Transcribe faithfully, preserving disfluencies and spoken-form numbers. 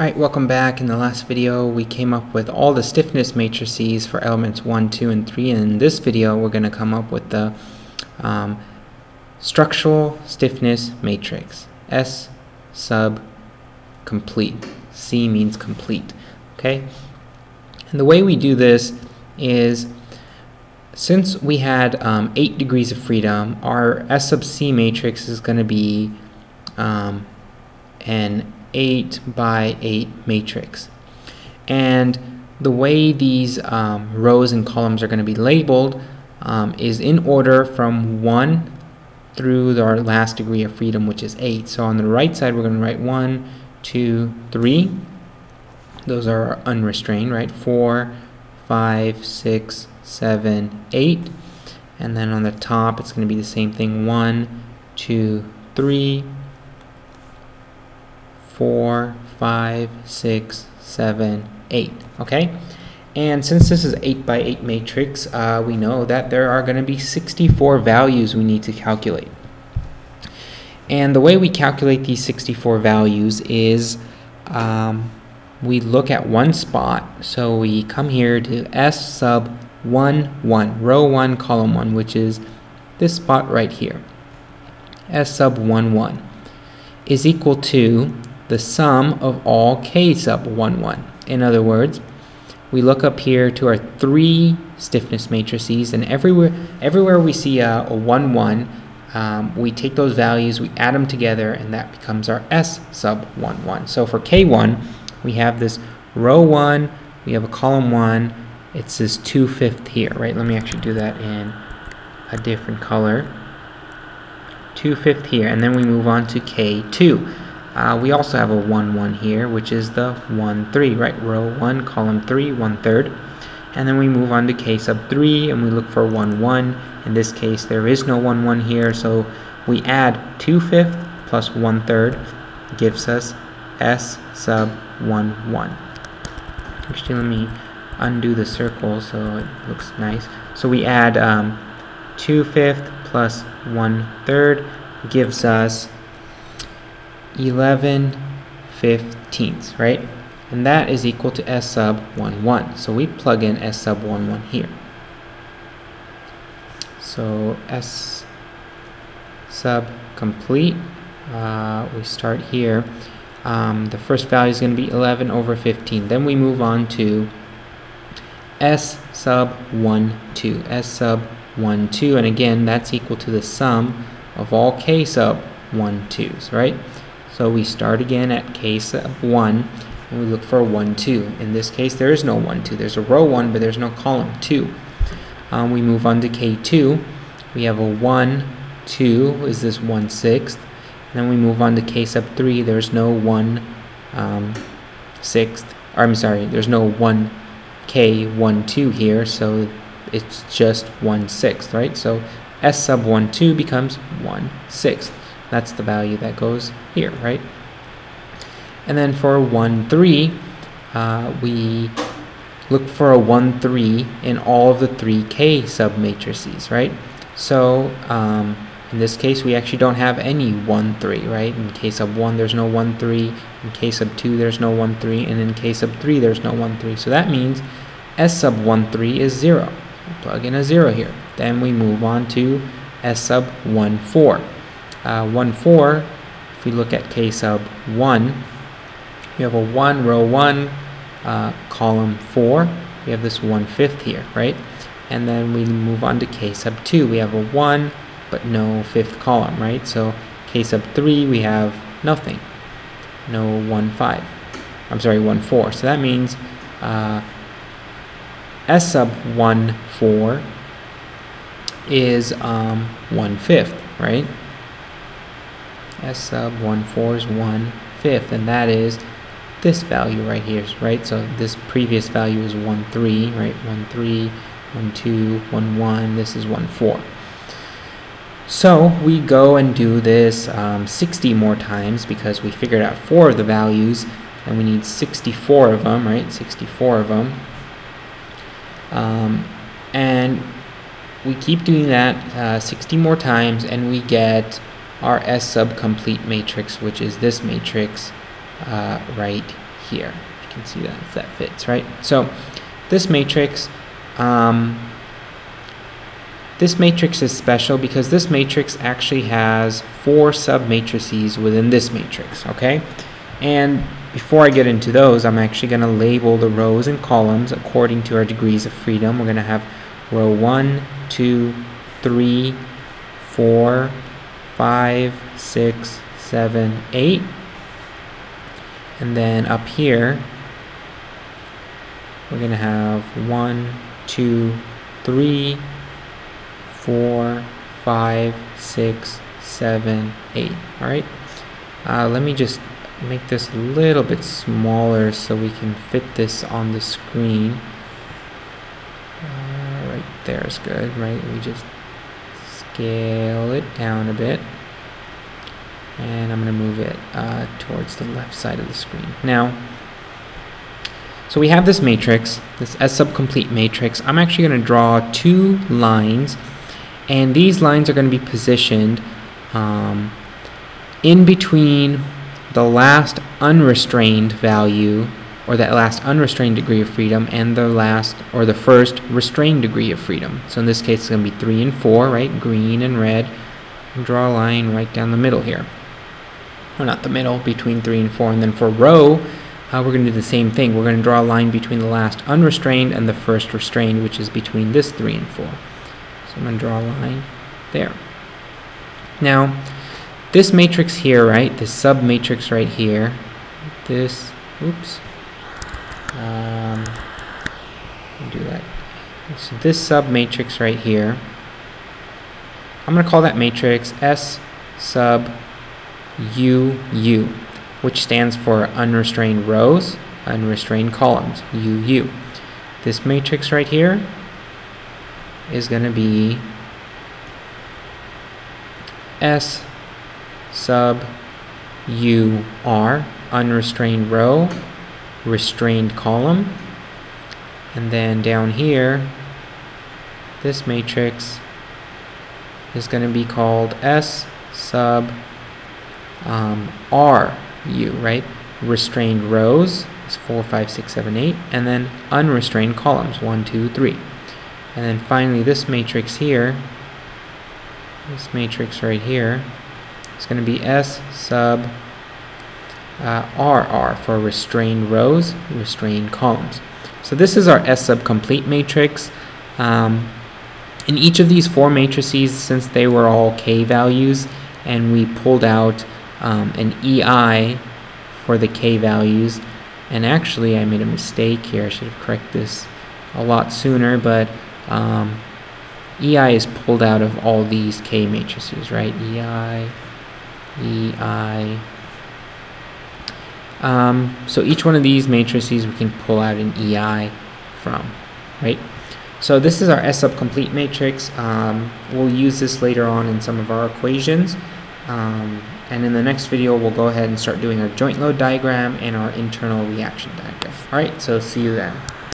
Alright, welcome back. In the last video we came up with all the stiffness matrices for elements one, two, and three, and in this video we're going to come up with the um, structural stiffness matrix. S sub complete. C means complete. Okay? And the way we do this is, since we had um, eight degrees of freedom, our S sub C matrix is going to be um, an eight by eight matrix. And the way these um, rows and columns are going to be labeled um, is in order from one through our last degree of freedom, which is eight. So on the right side we're going to write one, two, three. Those are unrestrained, right? four, five, six, seven, eight. And then on the top it's going to be the same thing. one, two, three. four, five, six, seven, eight. Okay? And since this is eight by eight matrix, uh, we know that there are going to be sixty-four values we need to calculate. And the way we calculate these sixty-four values is um, we look at one spot. So we come here to S sub one, one, row one, column one, which is this spot right here. S sub one, one is equal to the sum of all k sub one, one. In other words, we look up here to our three stiffness matrices, and everywhere everywhere we see a, a one, one, um, we take those values, we add them together, and that becomes our S sub one, one. So for K one, we have this row one, we have a column one, it's this two fifths here, right? Let me actually do that in a different color. two fifths here, and then we move on to K two. Uh, we also have a one, one here, which is the one, three, right? Row one, column three, one third. And then we move on to K sub three, and we look for one, one. In this case, there is no one, one here, so we add two fifths plus one third gives us S sub one, one. Actually, let me undo the circle so it looks nice. So we add um, two fifths plus one third gives us eleven fifteenths, right? And that is equal to S sub one, one. So we plug in S sub one, one here. So S sub complete, uh, we start here. Um, the first value is going to be eleven over fifteen. Then we move on to S sub one, two. S sub one, two. And again, that's equal to the sum of all K sub one, twos, right? So we start again at K sub one, and we look for one, two. In this case, there is no one, two. There's a row one, but there's no column two. Um, we move on to K two. We have a one, two, is this one sixth. Then we move on to K sub three. There's no one sixth. Or I'm sorry, there's no one K one, two here, so it's just one sixth, right? So S sub one, two becomes one sixth. That's the value that goes here, right? And then for one, three, uh, we look for a one, three in all of the three K sub matrices, right? So um, in this case, we actually don't have any one, three, right? In K sub one, there's no one, three. In K sub two, there's no one, three. And in K sub three, there's no one, three. So that means S sub one, three is zero. We plug in a zero here. Then we move on to S sub one, four. Uh, one, four, if we look at K sub one, we have a one, row one, uh, column four, we have this one fifth here, right? And then we move on to K sub two, we have a one, but no fifth column, right? So K sub three, we have nothing, no one, five, I'm sorry, one, four. So that means uh, S sub one, four is um, one fifth, right? S sub one, four is one fifth, and that is this value right here, right? So this previous value is one, three, right? one, three, one, two, one, one, this is one, four. So we go and do this um, sixty more times, because we figured out four of the values, and we need sixty-four of them, right? sixty-four of them. Um, and we keep doing that uh, sixty more times, and we get our S sub complete matrix, which is this matrix uh, right here. You can see that if that fits, right? So this matrix, um, this matrix is special because this matrix actually has four submatrices within this matrix, okay? And before I get into those, I'm actually going to label the rows and columns according to our degrees of freedom. We're going to have row one, two, three, four, five, six, seven, eight. And then up here, we're going to have one, two, three, four, five, six, seven, eight. All right. Uh, let me just make this a little bit smaller so we can fit this on the screen. Uh, right there is good, right? We just scale it down a bit. And I'm going to move it uh, towards the left side of the screen. Now, so we have this matrix, this S subcomplete matrix. I'm actually going to draw two lines, and these lines are going to be positioned um, in between the last unrestrained value, or that last unrestrained degree of freedom, and the last, or the first restrained degree of freedom. So in this case, it's going to be three and four, right? Green and red. And draw a line right down the middle here. Or not the middle, between three and four. And then for row, uh, we're going to do the same thing. We're going to draw a line between the last unrestrained and the first restrained, which is between this three and four. So I'm going to draw a line there. Now, this matrix here, right, this submatrix right here, this, oops, um, do that. So this submatrix right here, I'm going to call that matrix S sub U U, which stands for unrestrained rows, unrestrained columns, U U. This matrix right here is going to be S sub U R, unrestrained row, restrained column. And then down here, this matrix is going to be called S sub um, R U, right? Restrained rows is four, five, six, seven, eight, and then unrestrained columns, one, two, three. And then finally this matrix here, this matrix right here, it's going to be S sub uh, R R for restrained rows, restrained columns. So this is our S subcomplete matrix. Um, in each of these four matrices, since they were all K values, and we pulled out um, an E I for the K values, and actually I made a mistake here. I should have corrected this a lot sooner, but um, E I is pulled out of all these K matrices, right? E I, E I. Um, so each one of these matrices we can pull out an E I from, right? So this is our S subcomplete matrix. Um, we'll use this later on in some of our equations. Um, and in the next video, we'll go ahead and start doing our joint load diagram and our internal reaction diagram. All right, so see you then.